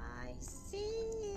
I see you.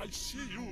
I see you.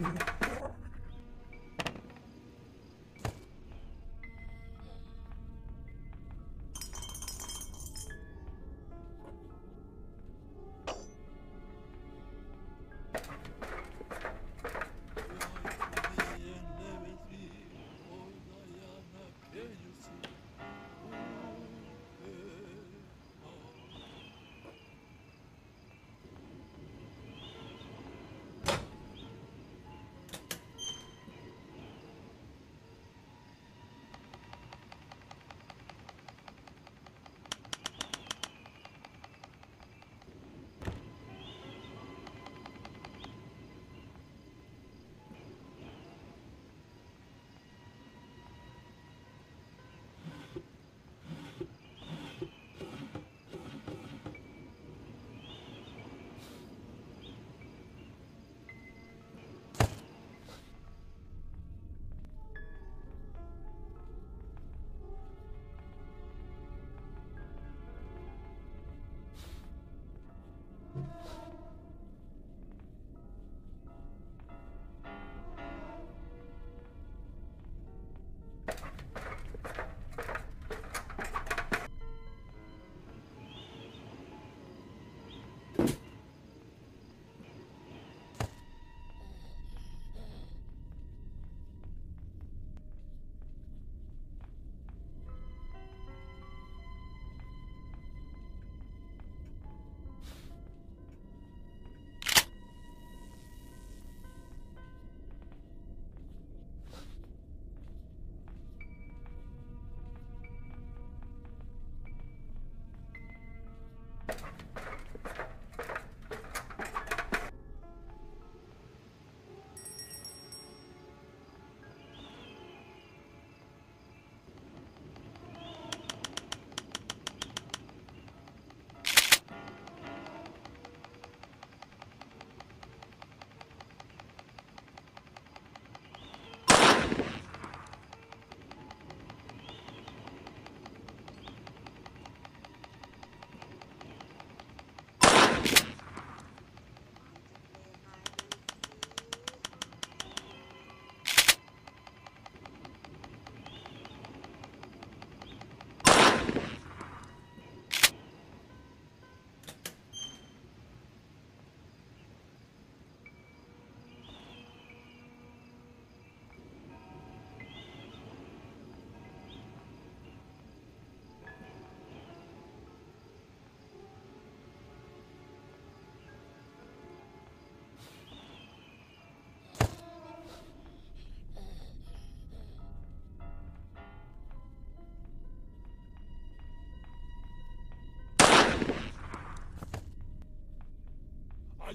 Yeah.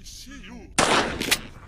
I see you.